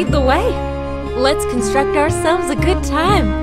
The way. Let's construct ourselves a good time.